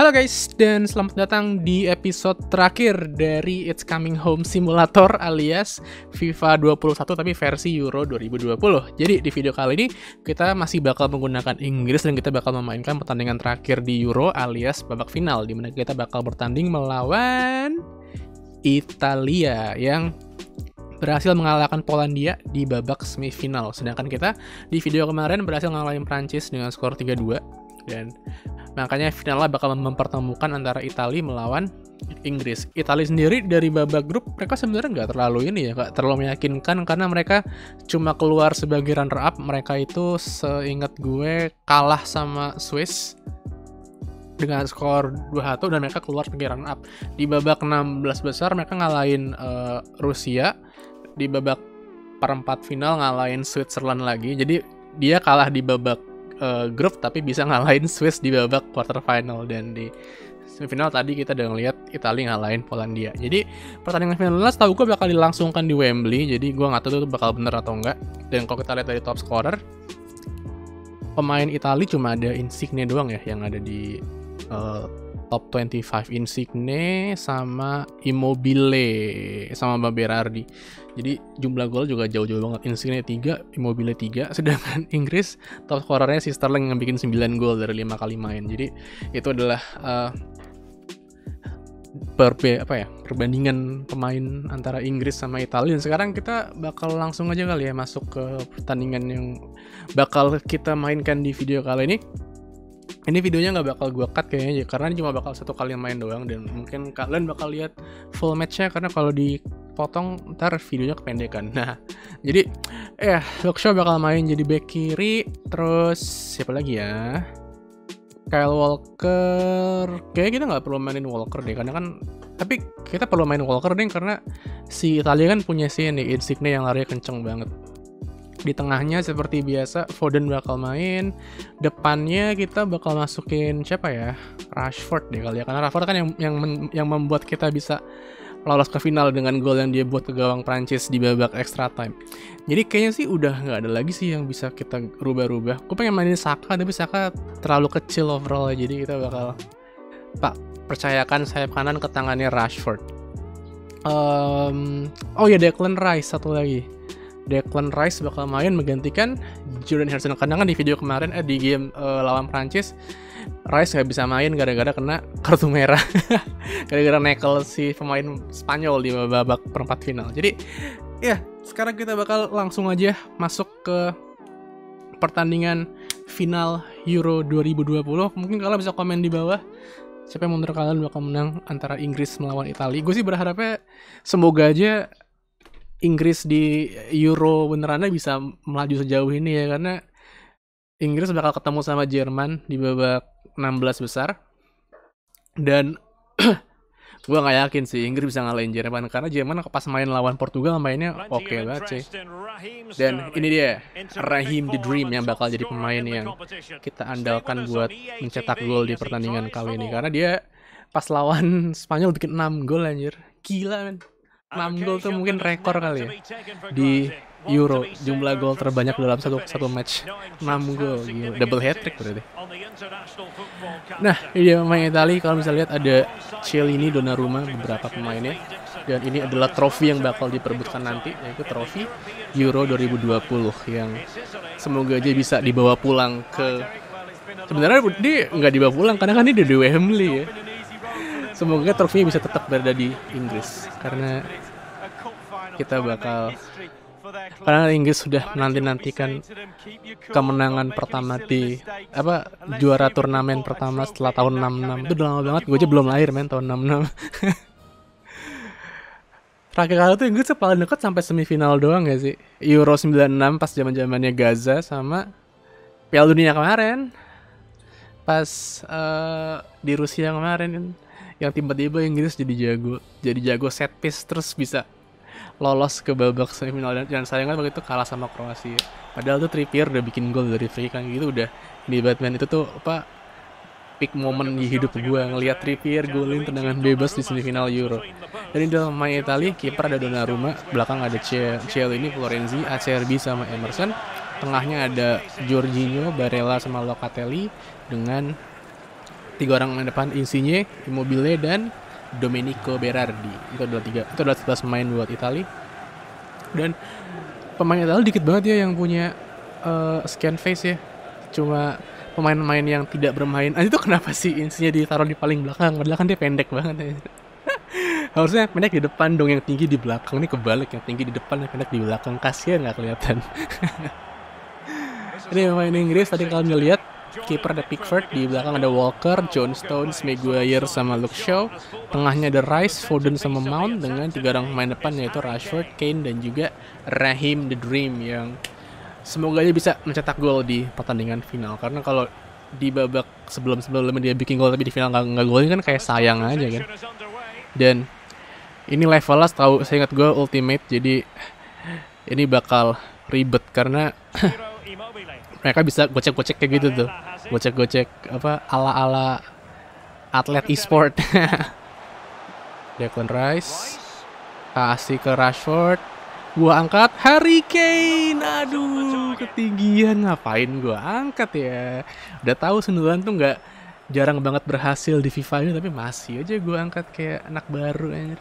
Halo guys, dan selamat datang di episode terakhir dari It's Coming Home Simulator alias FIFA 21 tapi versi Euro 2020. Jadi di video kali ini kita masih bakal menggunakan Inggris dan kita bakal memainkan pertandingan terakhir di Euro alias babak final, dimana kita bakal bertanding melawan Italia yang berhasil mengalahkan Polandia di babak semifinal. Sedangkan kita di video kemarin berhasil ngalahin Prancis dengan skor 3-2. Dan makanya finalnya bakal mempertemukan antara Italia melawan Inggris. Italia sendiri dari babak grup mereka sebenarnya nggak terlalu meyakinkan karena mereka cuma keluar sebagai runner up. Mereka itu seingat gue kalah sama Swiss dengan skor 2-1 dan mereka keluar sebagai runner up. Di babak 16 besar mereka ngalahin Rusia. Di babak perempat final ngalahin Switzerland lagi. Jadi dia kalah di babak grup tapi bisa ngalahin Swiss di babak quarter final, dan di semifinal tadi kita udah ngeliat Italia ngalahin Polandia. Jadi pertandingan final setahu gue bakal dilangsungkan di Wembley. Jadi gue nggak tahu itu bakal bener atau enggak. Dan kalau kita lihat dari top scorer, pemain Italia cuma ada Insigne doang ya yang ada di top 25, Insigne sama Immobile sama Berardi. Jadi jumlah gol juga jauh-jauh banget. Insigne 3, Immobile 3. Sedangkan Inggris top scorernya si Sterling yang bikin 9 gol dari 5 kali main. Jadi itu adalah perbandingan pemain antara Inggris sama Italia. Dan sekarang kita bakal langsung aja kali ya masuk ke pertandingan yang bakal kita mainkan di video kali ini. Ini videonya nggak bakal gue cut kayaknya karena ini cuma bakal satu kali main doang, dan mungkin kalian bakal lihat full matchnya karena kalau dipotong ntar videonya kependekan. Nah, jadi Luke Shaw bakal main jadi back kiri, terus siapa lagi ya? Kyle Walker, kayaknya kita nggak perlu mainin Walker deh karena kan, tapi kita perlu main Walker deh karena si Italia kan punya si ini Insigne yang larinya kenceng banget. Di tengahnya seperti biasa Foden bakal main. Depannya kita bakal masukin siapa ya? Rashford deh kali ya. Karena Rashford kan yang membuat kita bisa lolos ke final dengan gol yang dia buat ke gawang Prancis di babak extra time. Jadi kayaknya sih udah nggak ada lagi sih yang bisa kita rubah-rubah. Gue pengen mainin Saka tapi Saka terlalu kecil overall, jadi kita bakal percayakan sayap kanan ke tangannya Rashford. Declan Rice satu lagi. Declan Rice bakal main menggantikan Jordan Henderson karena kan di video kemarin di game lawan Prancis Rice nggak bisa main gara-gara kena kartu merah gara-gara nekel si pemain Spanyol di babak perempat final. Jadi sekarang kita bakal langsung aja masuk ke pertandingan final Euro 2020. Mungkin kalian bisa komen di bawah siapa yang menurut kalian bakal menang antara Inggris melawan Italia. Gue sih berharapnya semoga aja Inggris di Euro beneran bisa melaju sejauh ini ya, karena Inggris bakal ketemu sama Jerman di babak 16 besar dan gue gak yakin sih Inggris bisa ngalahin Jerman karena Jerman pas main lawan Portugal mainnya oke banget sih. Dan ini dia Rahim the Dream yang bakal jadi pemain yang kita andalkan buat mencetak gol di pertandingan kali ini karena dia pas lawan Spanyol bikin 6 gol anjir, gila men. 6 gol tuh mungkin rekor kali ya di Euro, jumlah gol terbanyak dalam satu match 6 gol, gila. Double hat-trick berarti. Nah, ini dia pemain Italia. Kalau bisa lihat ada Chiellini, Donnarumma, beberapa pemainnya. Dan ini adalah trofi yang bakal diperebutkan nanti, yaitu trofi Euro 2020 yang semoga aja bisa dibawa pulang ke... Sebenarnya dia nggak dibawa pulang karena kan dia di Wembley ya. Semoga trofinya bisa tetap berada di Inggris karena kita bakal Inggris sudah menanti-nantikan kemenangan pertama di juara turnamen pertama setelah tahun 66. Itu udah lama banget, gue aja belum lahir men tahun 66. Terakhir kali tuh Inggris paling dekat sampai semifinal doang gak sih? Euro 96 pas zaman-zamannya Gaza sama Piala Dunia kemarin. Pas di Rusia kemarin yang tiba-tiba Inggris jadi jago set piece terus bisa lolos ke babak semifinal, dan sayangnya begitu kalah sama Kroasia. Padahal tuh Trippier udah bikin gol dari free kan gitu udah di Batman itu tuh peak moment di hidup gue ngelihat Trippier golin tendangan bebas di semifinal Euro. Dan di dalam main Italia kiper ada Donnarumma, belakang ada Chiellini, Florenzi, Acerbi sama Emerson. Tengahnya ada Giorginho, Barella sama Locatelli dengan tiga orang main depan, Insigne, Immobile, dan Domenico Berardi. Itu adalah 11 pemain buat Italia. Dan pemain Italia dikit banget ya yang punya scan face ya. Cuma pemain-pemain yang tidak bermain. Itu kenapa sih Insigne ditaruh di paling belakang? Padahal kan dia pendek banget ya. Harusnya pendek di depan dong, yang tinggi di belakang. Ini kebalik, yang tinggi di depan, yang pendek di belakang. Kasian nggak kelihatan. Ini pemain Inggris, tadi kalian udah lihat. Kiper ada Pickford, di belakang ada Walker, John Stones, Maguire, sama Luke Shaw. Tengahnya ada Rice, Foden, sama Mount. Dengan tiga orang pemain depan yaitu Rashford, Kane, dan juga Rahim the Dream. Yang semoga aja bisa mencetak gol di pertandingan final. Karena kalau di babak sebelum-sebelumnya dia bikin gol tapi di final nggak golin kan kayak sayang aja kan. Dan ini levelnya setahu saya ingat gue ultimate, jadi ini bakal ribet karena mereka bisa gocek-gocek kayak gitu tuh. Gocek-gocek apa ala-ala atlet e-sport. Declan Rice kasih ke Rashford. Gua angkat Harry Kane. Aduh, ketinggian, ngapain gua angkat ya? Udah tahu sundulan tuh nggak jarang banget berhasil di FIFA ini, tapi masih aja gua angkat kayak anak baru anjir.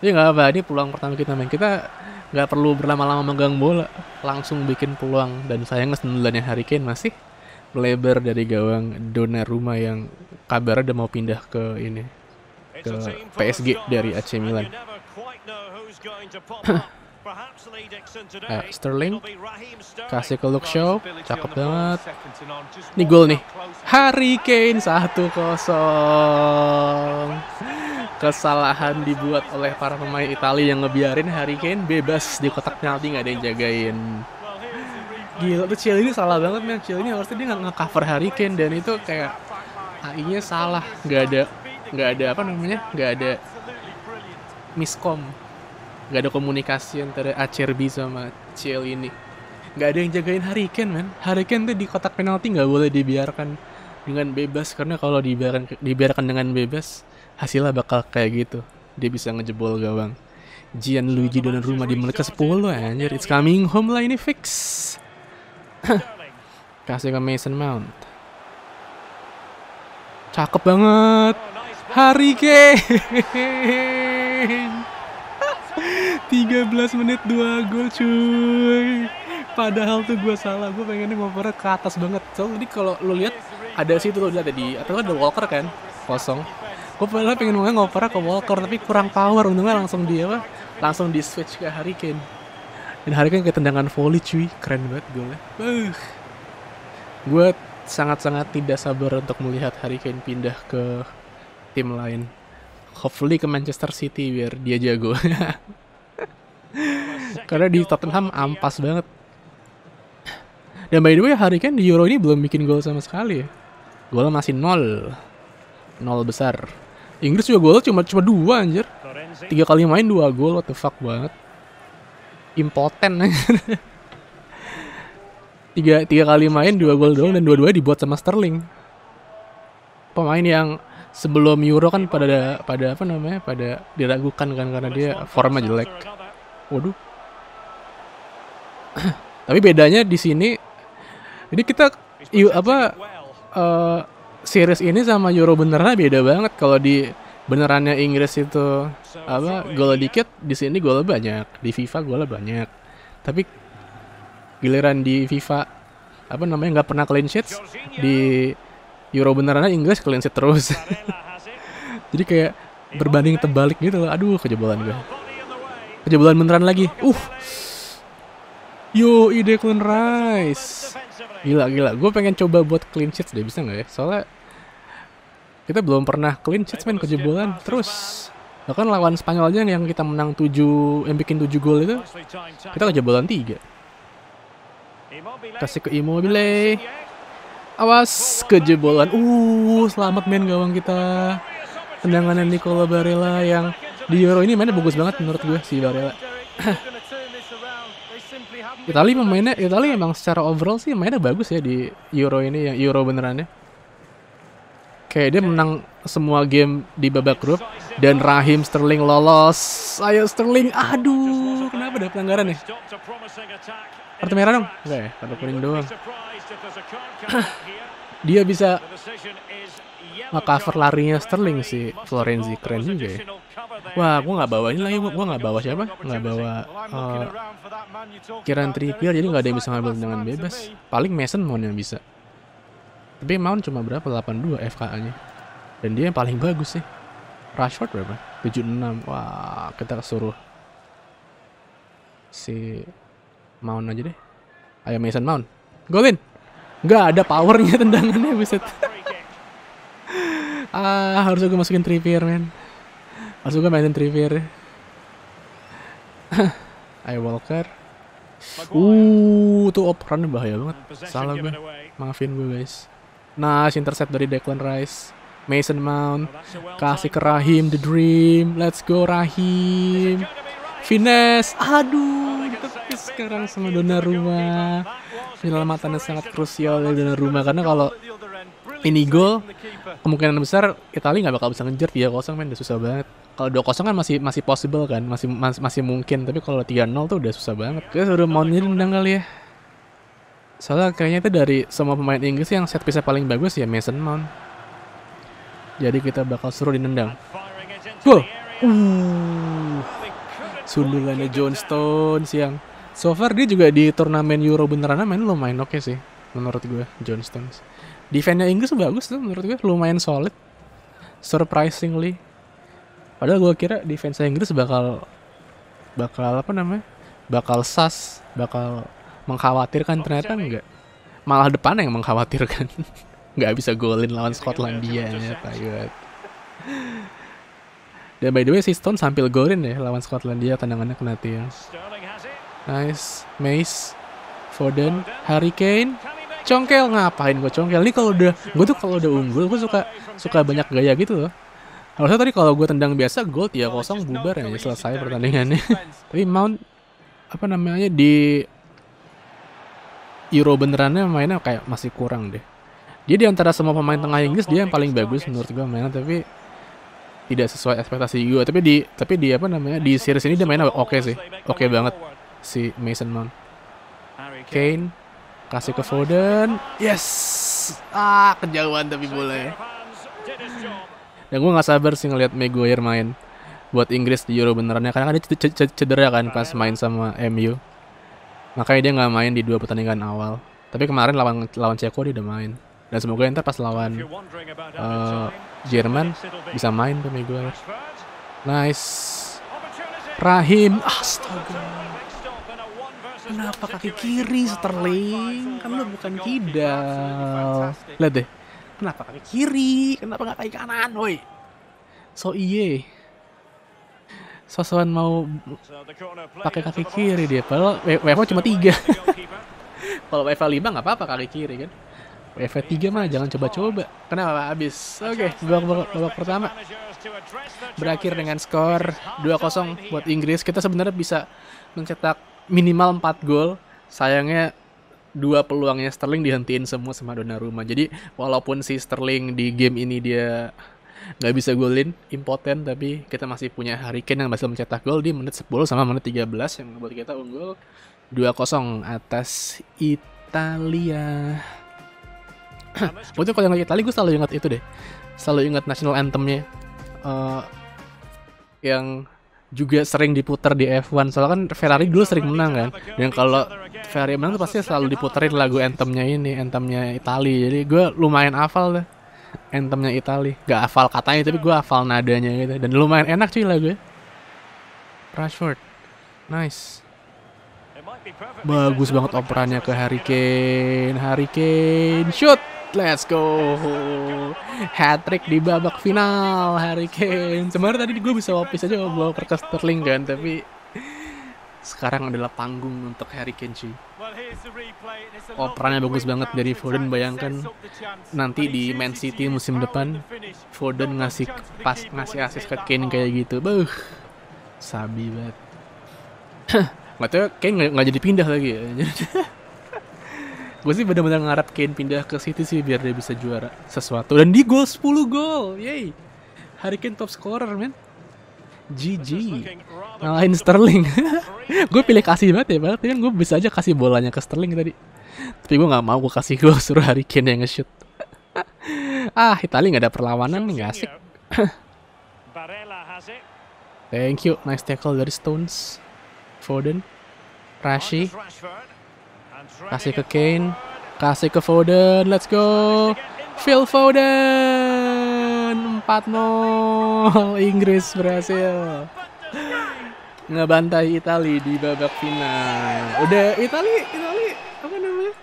Tapi nggak apa, ini peluang pertama kita main. Kita nggak perlu berlama-lama megang bola, langsung bikin peluang. Dan sayangnya sundulannya Harry Kane masih melebar dari gawang Donnarumma yang kabarnya udah mau pindah ke ini, ke PSG dari AC Milan. Sterling kasih ke Luke Shaw, cakep banget. Ini gol nih, Harry Kane. 1-0. Kesalahan dibuat oleh para pemain Italia yang ngebiarin Harry Kane bebas di kotak penalti, nggak ada yang jagain. Gila tuh, Chiellini salah banget men. Chiellini harusnya dia nggak nge-cover Harry Kane, dan itu kayak AI-nya salah, nggak ada apa namanya, nggak ada miskom. Gak ada komunikasi antara Acerbi sama Chiellini. Gak ada yang jagain Harry Kane, men. Harry Kane tuh di kotak penalti gak boleh dibiarkan dengan bebas. Karena kalau dibiarkan dengan bebas, hasilnya bakal kayak gitu. Dia bisa ngejebol gawang. Gianluigi Donnarumma di menit ke-10, anjir. It's coming home lah ini, fix. Kasih ke Mason Mount. Cakep banget. Harry Kane. 13 menit 2 gol cuy. Padahal tuh gue salah, gue pengennya ngopernya ke atas banget. Soalnya tadi kalau lo lihat ada situ tuh ada di atau ada Walker kan kosong. Gue padahal pengen ngopernya ke Walker tapi kurang power, untungnya langsung dia apa? Langsung di switch ke Harry Kane. Dan Harry Kane kayak tendangan volley cuy, keren banget golnya. Gue sangat-sangat tidak sabar untuk melihat Harry Kane pindah ke tim lain. Hopefully ke Manchester City biar dia jago. Karena di Tottenham ampas banget. Dan by the way, Harry Kane di Euro ini belum bikin gol sama sekali. Golnya masih 0 besar. Inggris juga golnya cuma 2 anjir. 3 kali main 2 gol, what the fuck banget. Impoten. 3 kali main 2 gol doang, dan dua-duanya dibuat sama Sterling. Pemain yang sebelum Euro kan pada apa namanya? Pada diragukan kan karena dia formnya jelek. Waduh. Tapi bedanya di sini, ini kita series ini sama Euro beneran beda banget. Kalau di benerannya Inggris itu apa gol dikit, di sini gol banyak. Di FIFA gol banyak. Tapi giliran di FIFA apa namanya nggak pernah clean sheets, di Euro beneran Inggris clean sheet terus. Jadi kayak berbanding terbalik gitu loh. Aduh, kejebolan gue. Kejebolan beneran lagi. Yo, Declan Rice. Gila. Gue pengen coba buat clean sheets deh, bisa nggak ya? Soalnya kita belum pernah clean sheets main kejebolan terus. Bahkan lawan Spanyol aja yang kita menang 7, yang bikin 7 gol itu, kita kejebolan 3. Kasih ke Immobile. Awas, kejebolan. Selamat main gawang kita. Tendangan Nicola Barella yang di Euro ini mainnya bagus banget menurut gue si Barella. Italia emang secara overall sih mainnya bagus ya di Euro ini, yang Euro benerannya. Kayak dia menang semua game di babak grup, dan Rahim Sterling lolos. Ayo Sterling. Aduh, kenapa ada pelanggaran ya? Kartu merah dong? Enggak ya, kartu kuning doang. Dia bisa cover larinya Sterling si Florenzi, keren juga ya. Wah, gue nggak bawa ini lagi, gue nggak bawa siapa? Nggak bawa Kieran Trippier, jadi nggak ada yang bisa ngambil dengan bebas. Paling Mason Mount yang bisa. Tapi Mount cuma berapa? 82 FKA-nya. Dan dia yang paling bagus sih. Rashford berapa? 76. Wah, kita kesuruh si Mount aja deh. Ayo Mason Mount. Golin. Nggak ada powernya tendangannya, buset. Ah, harus gue masukin Trippier, men. Harus gue mainin Trippier. Ayo Walker. Tuh operannya bahaya banget. Salah gue. Maafin gue, guys. Nice intercept dari Declan Rice. Mason Mount kasih ke Rahim the Dream. Let's go Rahim. Finesse. Aduh, tapi sekarang sama Donnarumma. Penyelamatannya sangat krusial dari Donnarumma, karena kalau ini gol kemungkinan besar Italia nggak bakal bisa ngejar 3-0, men, udah susah banget. Kalau 2-0 kan masih possible kan, masih mungkin, tapi kalau 3-0 tuh udah susah banget. Kita suruh Mountnya nendang kali ya. Soalnya kayaknya itu dari semua pemain Inggris yang set piece paling bagus ya Mason Mount. Jadi kita bakal suruh dinendang. Wow. Sundulannya John Stones yang so far dia juga di turnamen Euro beneran main lumayan oke sih menurut gue, John Stones. Defense-nya Inggris bagus tuh menurut gue, lumayan solid. Surprisingly. Padahal gue kira defense-nya Inggris bakal apa namanya? Bakal sas, bakal mengkhawatirkan, ternyata enggak. Malah depan yang mengkhawatirkan. Nggak bisa golin lawan Skotlandia ya, tayuat. Dan by the way si Stone sambil golin ya lawan Skotlandia, tendangannya kena tiang. Nice, Mace, Foden, Harry Kane, congkel. Ngapain gue congkel? Ini kalau udah, gue tuh kalau udah unggul, gue suka banyak gaya gitu loh. Harusnya tadi kalau gue tendang biasa, gol 3-0 bubar ya, selesai pertandingannya. Tapi Mount apa namanya di Euro benerannya mainnya kayak masih kurang deh. Dia di antara semua pemain tengah Inggris dia yang paling bagus menurut gue mainnya, tapi tidak sesuai ekspektasi gue. Tapi di apa namanya di series ini dia mainnya oke sih, oke banget. Si Mason Mount. Kane kasih ke Foden. Yes. Ah, kejauhan tapi boleh. Dan gue nggak sabar sih ngelihat Maguire main buat Inggris di Euro benerannya, karena kan dia cedera kan pas main sama MU. Makanya dia nggak main di 2 pertandingan awal. Tapi kemarin lawan Ceko dia udah main. Dan semoga ntar pas lawan Jerman bisa main tuh Maguire. Nice. Rahim. Astaga. Kenapa kaki kiri Sterling? Kan lu bukan kidal. Lihat deh. Kenapa kaki kiri? Kenapa nggak kaki kanan, woi? So iye. Sosokan mau pakai kaki kiri dia. Padahal WFA cuma 3. Kalau WFA 5 nggak apa-apa kaki kiri kan. WFA 3 mah jangan coba-coba. Kenapa habis? Oke, babak pertama berakhir dengan skor 2-0 buat Inggris. Kita sebenarnya bisa mencetak minimal 4 gol, sayangnya 2 peluangnya Sterling dihentiin semua sama Donnarumma. Jadi walaupun si Sterling di game ini dia nggak bisa golin, impoten, tapi kita masih punya Harry Kane yang berhasil mencetak gol di menit 10 sama menit 13 yang membuat kita unggul 2-0 atas Italia. Untuk kalau ingat Italia, gue selalu ingat itu deh, selalu ingat national anthemnya yang juga sering diputar di F1. Soalnya kan Ferrari dulu sering menang kan, dan kalau Ferrari menang tuh pasti selalu diputerin lagu anthemnya ini, anthemnya Italia. Jadi gue lumayan hafal deh anthemnya Italia. Gak hafal katanya, tapi gue hafal nadanya gitu, dan lumayan enak cuy lagu. Rashford, nice, bagus banget operannya ke Harry Kane. Harry Kane shoot. Let's go, hat-trick di babak final Harry Kane. Sebenarnya tadi gue bisa wapis aja bawa kertas Sterling kan, tapi sekarang adalah panggung untuk Harry Kane cuy. Operannya bagus banget dari Foden. Bayangkan nanti di Man City musim depan Foden ngasih assist ke Kane kayak gitu, beuh, sabi banget. Maksudnya Kane nggak jadi pindah lagi ya. Gue sih bener-bener ngarep Kane pindah ke City sih, biar dia bisa juara sesuatu. Dan di gol 10 gol, yey. Harry Kane top scorer, men. GG. Ngalahin Sterling. Gue pilih kasih banget ya, padahal kan gue bisa aja kasih bolanya ke Sterling tadi. Tapi gue gak mau, gue kasih gol suruh Harry Kane yang nge-shoot. Ah, Italia nggak ada perlawanan nih, nggak asik. Thank you, nice tackle dari Stones. Foden, Rashi, kasih ke Kane, kasih ke Foden, let's go. Phil Foden, 4-0, Inggris berhasil ngebantai Italia di babak final. Udah Italia apa namanya?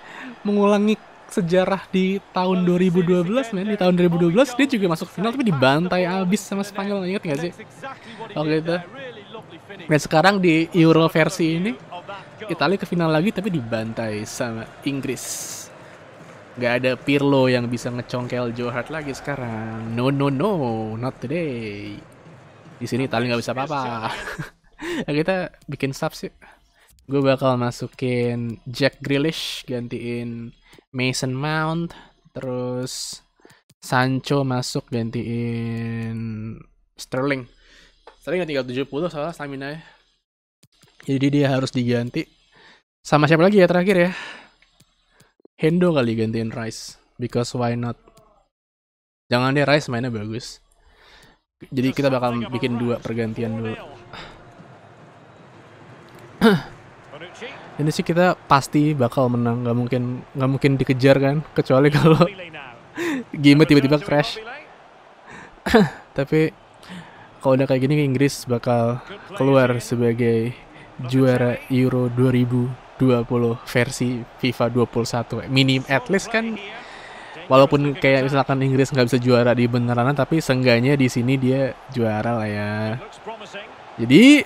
Mengulangi sejarah di tahun 2012, men. Di tahun 2012 dia juga masuk final tapi dibantai abis sama Spanyol, ingat gak sih? Oke itu. Dan sekarang di Euro versi ini Italia ke final lagi tapi dibantai sama Inggris. Gak ada Pirlo yang bisa ngecongkel Joe Hart lagi sekarang. No no no, not today. Di sini Italia nggak bisa apa-apa. Nah, kita bikin subs sih. Gue bakal masukin Jack Grealish gantiin Mason Mount, terus Sancho masuk gantiin Sterling. Sterling udah tinggal 70 soalnya stamina ya. Jadi dia harus diganti. Sama siapa lagi ya terakhir ya? Hendo kali gantiin Rice, because why not? Jangan deh, Rice mainnya bagus. Jadi kita bakal bikin dua pergantian dulu. Ini sih kita pasti bakal menang, nggak mungkin dikejar kan, kecuali kalau game tiba-tiba crash. Tapi kalau udah kayak gini Inggris bakal keluar sebagai juara Euro 2020 versi FIFA 21. Minim at least kan, walaupun kayak misalkan Inggris nggak bisa juara di beneran, tapi seenggaknya di sini dia juara lah ya. Jadi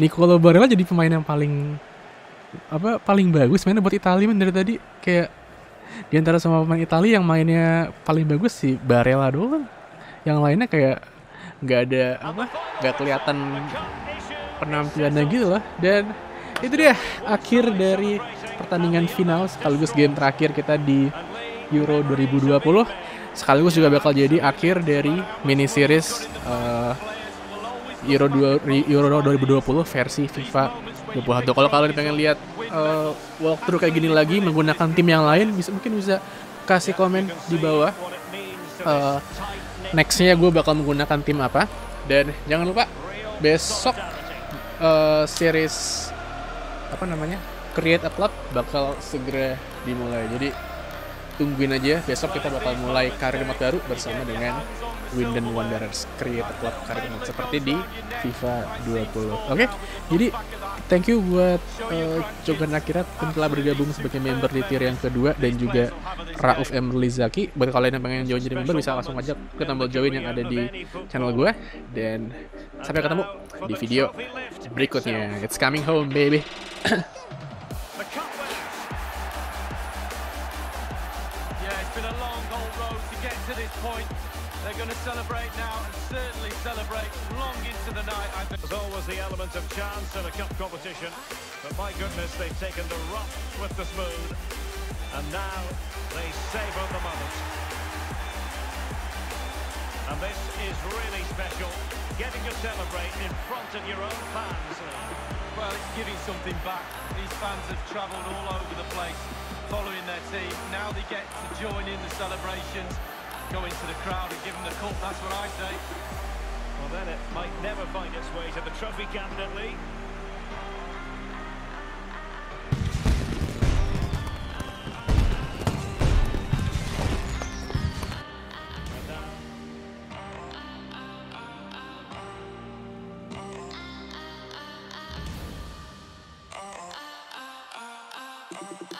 Nicola Barella jadi pemain yang paling bagus mainnya buat Italia, men. Dari tadi kayak diantara semua pemain Italia yang mainnya paling bagus si Barella doang. Yang lainnya kayak nggak ada nggak kelihatan penampilannya gitu lah. Dan itu dia akhir dari pertandingan final sekaligus game terakhir kita di Euro 2020. Sekaligus juga bakal jadi akhir dari mini series Euro 2020 versi FIFA 21. Kalau kalian pengen lihat walkthrough kayak gini lagi menggunakan tim yang lain, mungkin bisa kasih komen di bawah. Nextnya gue bakal menggunakan tim apa, dan jangan lupa besok series Create a Club bakal segera dimulai. Jadi tungguin aja, besok kita bakal mulai karir mode baru bersama dengan Winden Wanderers, Create a Club karir mode seperti di FIFA 20. Oke, jadi thank you buat Cogan Akhirat yang telah bergabung sebagai member di tier yang kedua, dan juga Rauf Emrlizaki. Buat kalian yang pengen join jadi member bisa langsung aja ke tombol join yang ada di channel gue, dan sampai ketemu di video berikutnya. It's coming home baby. Celebrate now, and certainly celebrate long into the night. I think there's always the element of chance in a cup competition, but my goodness, they've taken the rough with the smooth, and now they savour the moment. And this is really special, getting to celebrate in front of your own fans. Well, it's giving something back. These fans have travelled all over the place, following their team. Now they get to join in the celebrations. Go into the crowd and give them the cup, that's what I say. Well, then it might never find its way to the trophy cabinet,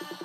Lee.